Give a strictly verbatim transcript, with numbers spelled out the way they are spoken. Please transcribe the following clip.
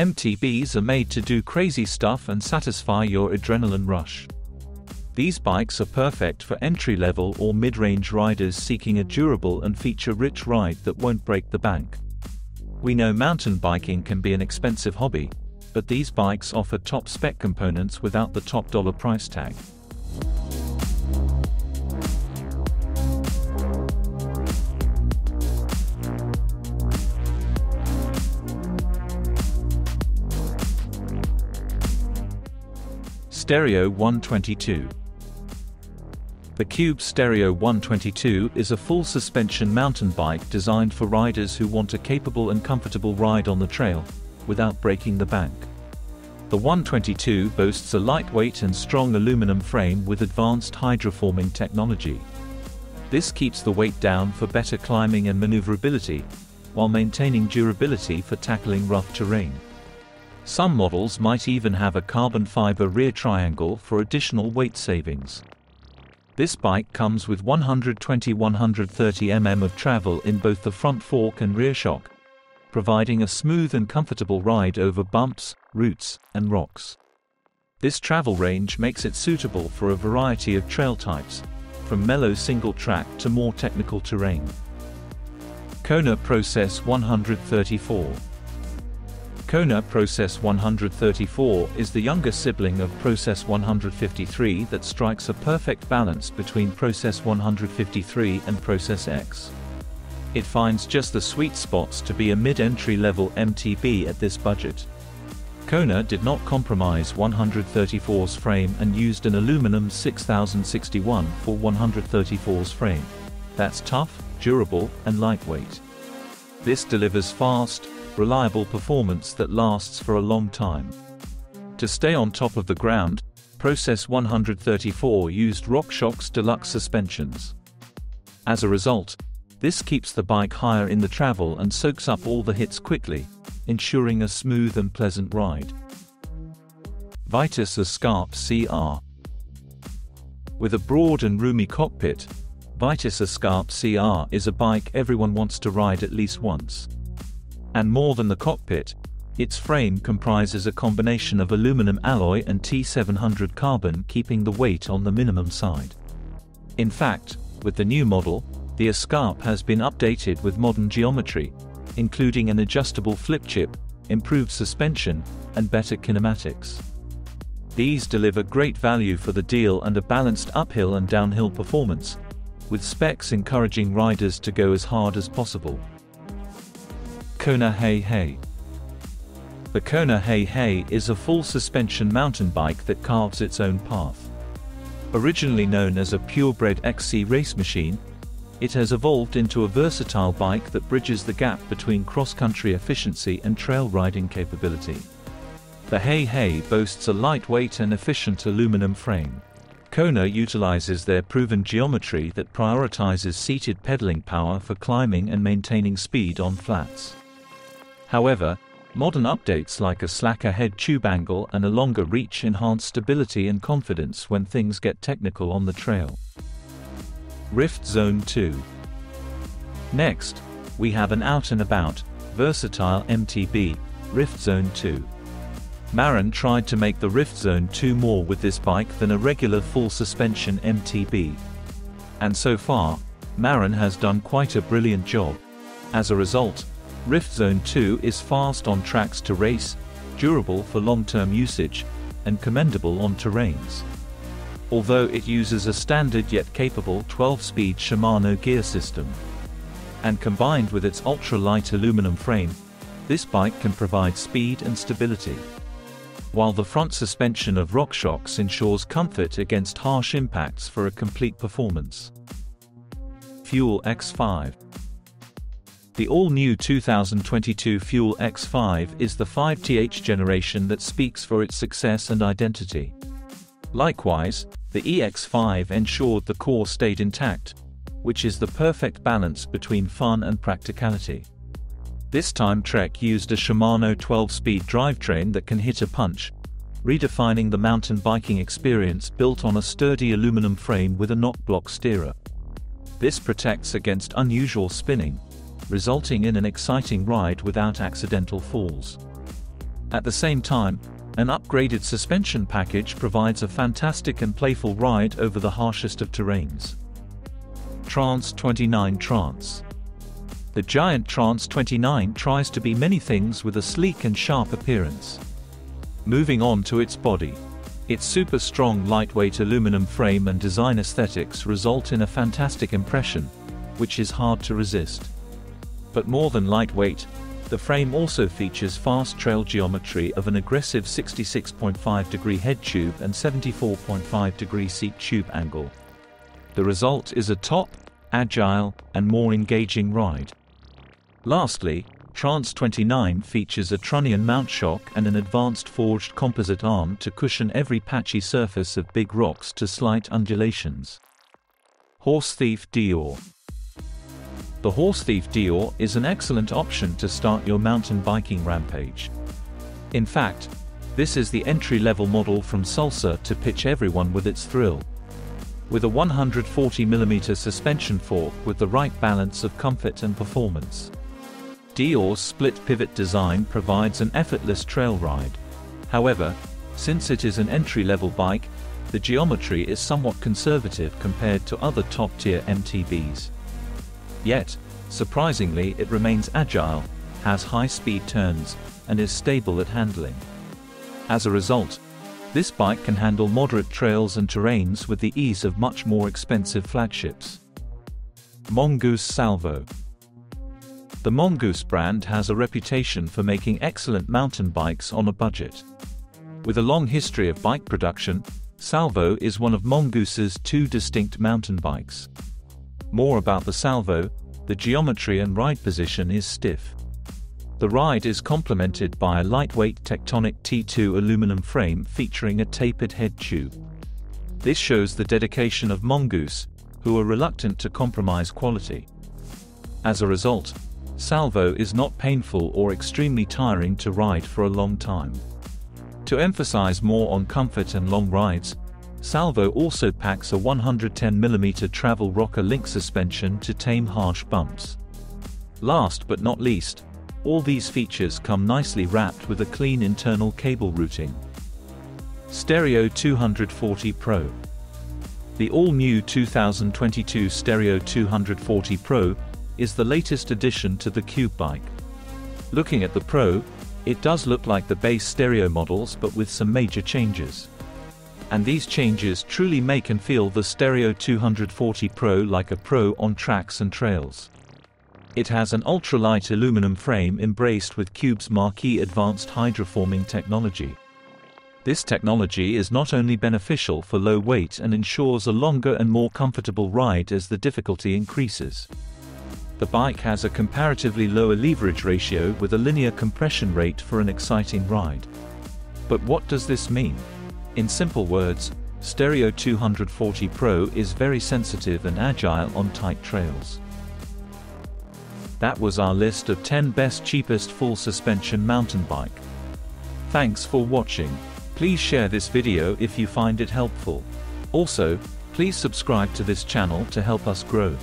M T Bs are made to do crazy stuff and satisfy your adrenaline rush. These bikes are perfect for entry-level or mid-range riders seeking a durable and feature-rich ride that won't break the bank. We know mountain biking can be an expensive hobby, but these bikes offer top-spec components without the top-dollar price tag. Stereo one twenty-two. The Cube Stereo one twenty-two is a full-suspension mountain bike designed for riders who want a capable and comfortable ride on the trail, without breaking the bank. The one twenty-two boasts a lightweight and strong aluminum frame with advanced hydroforming technology. This keeps the weight down for better climbing and maneuverability, while maintaining durability for tackling rough terrain. Some models might even have a carbon fiber rear triangle for additional weight savings. This bike comes with one hundred twenty to one hundred thirty millimeters of travel in both the front fork and rear shock, providing a smooth and comfortable ride over bumps, roots, and rocks. This travel range makes it suitable for a variety of trail types, from mellow single track to more technical terrain. Kona Process one thirty-four. Kona Process one thirty-four is the younger sibling of Process one fifty-three that strikes a perfect balance between Process one fifty-three and Process X. It finds just the sweet spots to be a mid-entry level M T B at this budget. Kona did not compromise one thirty-four's frame and used an aluminum six thousand sixty-one for one thirty-four's frame. That's tough, durable, and lightweight. This delivers fast, reliable performance that lasts for a long time. To stay on top of the ground, Process one thirty-four used RockShox Deluxe suspensions. As a result, this keeps the bike higher in the travel and soaks up all the hits quickly, ensuring a smooth and pleasant ride. Vitus Escarp C R. With a broad and roomy cockpit, Vitus Escarp C R is a bike everyone wants to ride at least once. And more than the cockpit, its frame comprises a combination of aluminum alloy and T seven hundred carbon, keeping the weight on the minimum side. In fact, with the new model, the Escarp has been updated with modern geometry, including an adjustable flip chip, improved suspension, and better kinematics. These deliver great value for the deal and a balanced uphill and downhill performance, with specs encouraging riders to go as hard as possible. Kona Hei Hei. The Kona Hei Hei is a full-suspension mountain bike that carves its own path. Originally known as a purebred X C race machine, it has evolved into a versatile bike that bridges the gap between cross-country efficiency and trail riding capability. The Hei Hei boasts a lightweight and efficient aluminum frame. Kona utilizes their proven geometry that prioritizes seated pedaling power for climbing and maintaining speed on flats. However, modern updates like a slacker head tube angle and a longer reach enhance stability and confidence when things get technical on the trail. Rift Zone two. Next, we have an out-and-about, versatile M T B, Rift Zone two. Marin tried to make the Rift Zone two more with this bike than a regular full-suspension M T B. And so far, Marin has done quite a brilliant job. As a result, Rift Zone two is fast on tracks to race, durable for long-term usage, and commendable on terrains. Although it uses a standard yet capable twelve-speed Shimano gear system. And combined with its ultra-light aluminum frame, this bike can provide speed and stability. While the front suspension of RockShox ensures comfort against harsh impacts for a complete performance. Fuel E X five. The all-new two thousand twenty-two Fuel E X five is the five T H generation that speaks for its success and identity. Likewise, the E X five ensured the core stayed intact, which is the perfect balance between fun and practicality. This time Trek used a Shimano twelve-speed drivetrain that can hit a punch, redefining the mountain biking experience built on a sturdy aluminum frame with a knock-block steerer. This protects against unusual spinning, resulting in an exciting ride without accidental falls. At the same time, an upgraded suspension package provides a fantastic and playful ride over the harshest of terrains. Trance twenty-nine Trance. The giant Trance twenty-nine tries to be many things with a sleek and sharp appearance. Moving on to its body. Its super strong lightweight aluminum frame and design aesthetics result in a fantastic impression, which is hard to resist. But more than lightweight, the frame also features fast trail geometry of an aggressive sixty-six point five degree head tube and seventy-four point five degree seat tube angle. The result is a top, agile, and more engaging ride. Lastly, Trance twenty-nine features a trunnion mount shock and an advanced forged composite arm to cushion every patchy surface of big rocks to slight undulations. Horsethief Deore. The Horsethief Deore is an excellent option to start your mountain biking rampage. In fact, this is the entry-level model from Salsa to pitch everyone with its thrill. With a one hundred forty millimeter suspension fork with the right balance of comfort and performance. Deore's split pivot design provides an effortless trail ride. However, since it is an entry-level bike, the geometry is somewhat conservative compared to other top-tier M T Bs. Yet, surprisingly, it remains agile, has high-speed turns, and is stable at handling. As a result, this bike can handle moderate trails and terrains with the ease of much more expensive flagships. Mongoose Salvo. The Mongoose brand has a reputation for making excellent mountain bikes on a budget. With a long history of bike production, Salvo is one of Mongoose's two distinct mountain bikes. More about the Salvo, the geometry and ride position is stiff. The ride is complemented by a lightweight Tectonic T two aluminum frame featuring a tapered head tube. This shows the dedication of Mongoose, who are reluctant to compromise quality. As a result, Salvo is not painful or extremely tiring to ride for a long time. To emphasize more on comfort and long rides, Salvo also packs a one hundred ten millimeter travel rocker link suspension to tame harsh bumps. Last but not least, all these features come nicely wrapped with a clean internal cable routing. Stereo two forty Pro. The all-new two thousand twenty-two Stereo two forty Pro is the latest addition to the Cube bike. Looking at the Pro, it does look like the base stereo models but with some major changes. And these changes truly make and feel the Stereo two forty Pro like a pro on tracks and trails. It has an ultralight aluminum frame embraced with Cube's marquee advanced hydroforming technology. This technology is not only beneficial for low weight and ensures a longer and more comfortable ride as the difficulty increases. The bike has a comparatively lower leverage ratio with a linear compression rate for an exciting ride. But what does this mean? In simple words, Stereo two forty Pro is very sensitive and agile on tight trails. That was our list of ten best cheapest full suspension mountain bike. Thanks for watching. Please share this video if you find it helpful. Also, please subscribe to this channel to help us grow.